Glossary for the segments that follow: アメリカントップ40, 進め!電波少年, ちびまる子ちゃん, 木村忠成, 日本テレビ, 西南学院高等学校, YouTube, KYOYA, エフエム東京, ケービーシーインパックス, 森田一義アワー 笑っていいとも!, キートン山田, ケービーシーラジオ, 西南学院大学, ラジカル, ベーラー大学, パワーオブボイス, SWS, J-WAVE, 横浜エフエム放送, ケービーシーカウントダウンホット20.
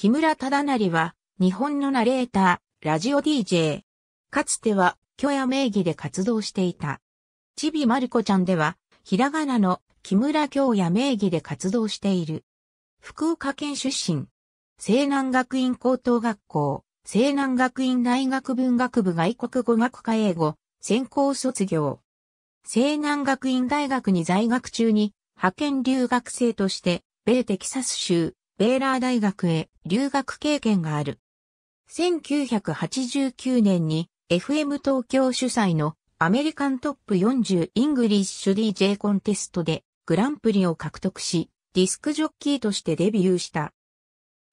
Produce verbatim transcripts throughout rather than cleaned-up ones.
木村忠成は、日本のナレーター、ラジオ ディージェー。かつては、KYOYA名義で活動していた。ちびまる子ちゃんでは、ひらがなの木村KYOYA名義で活動している。福岡県出身。西南学院高等学校、西南学院大学文学部外国語学科英語、専攻卒業。西南学院大学に在学中に、派遣留学生として、米テキサス州、ベーラー大学へ留学経験がある。せんきゅうひゃくはちじゅうきゅうねんに、エフエム 東京主催のアメリカントップよんじゅうイングリッシュ ディージェー コンテストでグランプリを獲得し、ディスクジョッキーとしてデビューした。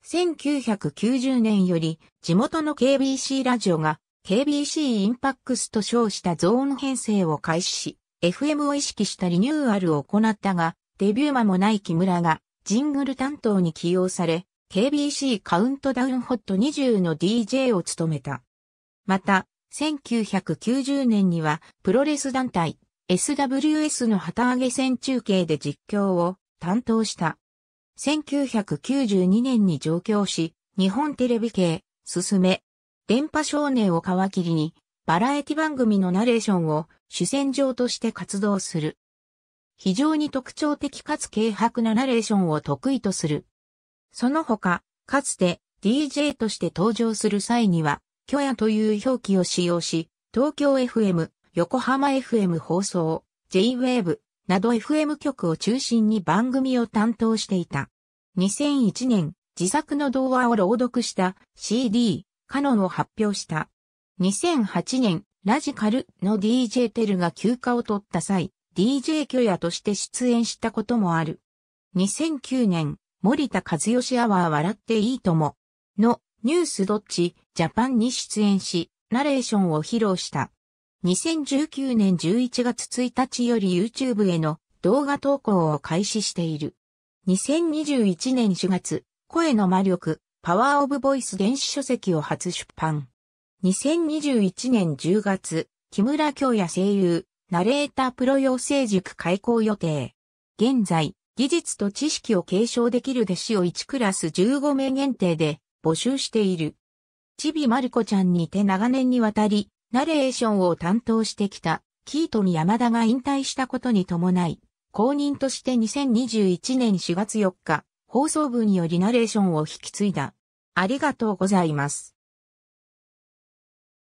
せんきゅうひゃくきゅうじゅうねんより地元の ケービーシー ラジオが ケービーシー インパックスと称したゾーン編成を開始し、エフエム を意識したリニューアルを行ったが、デビュー間もない木村がジングル担当に起用され、ケービーシー カウントダウンホットにじゅうの ディージェー を務めた。また、せんきゅうひゃくきゅうじゅうねんにはプロレス団体 エスダブリューエス の旗揚げ戦中継で実況を担当した。せんきゅうひゃくきゅうじゅうにねんに上京し、日本テレビ系、すすめ、電波少年を皮切りに、バラエティ番組のナレーションを主戦場として活動する。非常に特徴的かつ軽薄なナレーションを得意とする。その他、かつて ディージェー として登場する際には、KYOYAという表記を使用し、東京 エフエム、横浜 エフエム 放送、J-ウェーブ など エフエム 局を中心に番組を担当していた。にせんいちねん、自作の童話を朗読した シーディー、カノンを発表した。にせんはちねん、ラジカルの ディージェー テルが休暇を取った際、ディージェー KYOYAとして出演したこともある。にせんきゅうねん、森田和義アワー笑っていいとものニュースどっちジャパンに出演し、ナレーションを披露した。にせんじゅうきゅうねんじゅういちがつついたちより YouTube への動画投稿を開始している。にせんにじゅういちねんしがつ、声の魔力、パワーオブボイス電子書籍を初出版。にせんにじゅういちねんじゅうがつ、木村KYOYA声優、ナレータープロ養成塾開講予定。現在、技術と知識を継承できる弟子をいちクラスじゅうごめい限定で、募集している。ちびまる子ちゃんにて長年にわたり、ナレーションを担当してきた、キートに山田が引退したことに伴い、後任としてにせんにじゅういちねんしがつよっか、放送部によりナレーションを引き継いだ。ありがとうございます。